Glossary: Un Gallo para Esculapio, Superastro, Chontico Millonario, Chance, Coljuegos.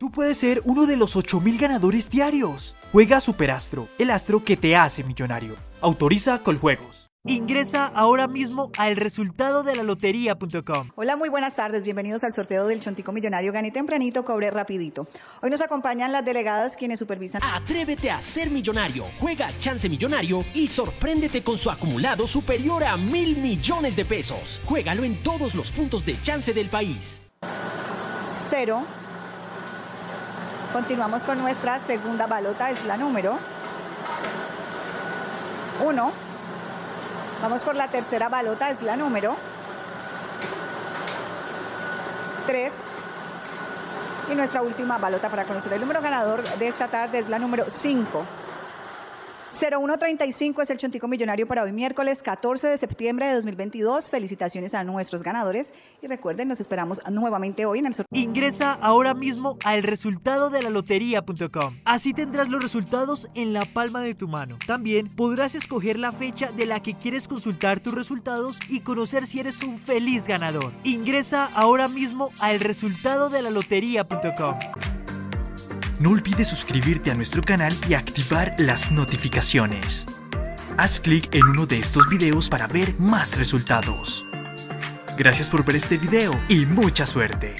Tú puedes ser uno de los 8000 ganadores diarios. Juega Superastro, el astro que te hace millonario. Autoriza Coljuegos. Ingresa ahora mismo al resultado de la lotería.com. Hola, muy buenas tardes. Bienvenidos al sorteo del Chontico Millonario. Gané tempranito, cobré rapidito. Hoy nos acompañan las delegadas quienes supervisan. Atrévete a ser millonario. Juega Chance Millonario y sorpréndete con su acumulado superior a 1.000 millones de pesos. Juégalo en todos los puntos de Chance del país. 0. Continuamos con nuestra segunda balota, es la número 1. Vamos por la tercera balota, es la número 3. Y nuestra última balota para conocer el número ganador de esta tarde es la número 5. 0135 es el Chontico Millonario para hoy miércoles 14 de septiembre de 2022. Felicitaciones a nuestros ganadores y recuerden, nos esperamos nuevamente hoy en el sorteo. Ingresa ahora mismo al resultado de la lotería.com. Así tendrás los resultados en la palma de tu mano. También podrás escoger la fecha de la que quieres consultar tus resultados y conocer si eres un feliz ganador. Ingresa ahora mismo al resultado de la lotería.com. No olvides suscribirte a nuestro canal y activar las notificaciones. Haz clic en uno de estos videos para ver más resultados. Gracias por ver este video y mucha suerte.